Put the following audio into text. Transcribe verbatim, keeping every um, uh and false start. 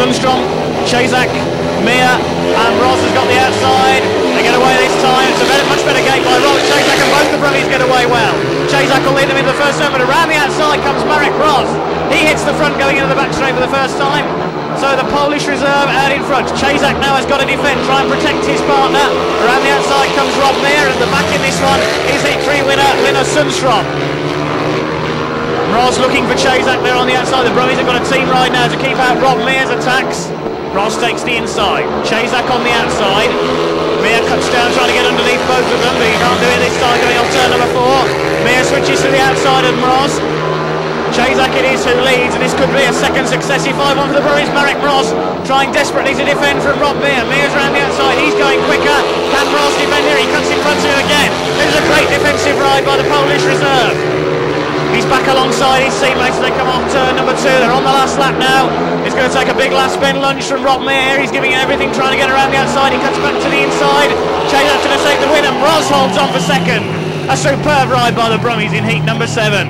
Sundström, Ksiezak, Mir, and Mroz has got the outside. They get away this time. It's a better, much better gate by Robert Ksiezak, and both the Brummies get away well. Ksiezak will lead them in the first turn, but around the outside comes Marek Mroz. He hits the front going into the back straight for the first time. So the Polish reserve out in front. Ksiezak now has got to defend, try and protect his partner. Around the outside comes Rob Mir, and the back in this one is the three winner, Linus Sundström. Mroz looking for Ksiezak there on the outside. The Brummies have got a team ride now to keep out Rob Mir's attacks. Mroz takes the inside. Ksiezak on the outside. Mir cuts down, trying to get underneath both of them, but he can't do it this time, going off turn number four. Mir switches to the outside of Mroz. Ksiezak it is who leads, and this could be a second successive five one for the Brummies. Marek Mroz trying desperately to defend from Rob Mir. Mir's around the outside, he's going quicker. Can Mroz defend here? He cuts in front of him again. There's a great defensive ride by the Polish reserve. He's back alongside his teammates as they come off turn number two. They're on the last lap now. It's going to take a big last spin lunge from Rob Mir. He's giving it everything, trying to get around the outside. He cuts back to the inside. Ksiezak's going to take the win, and Mroz holds on for second. A superb ride by the Brummies in heat number seven.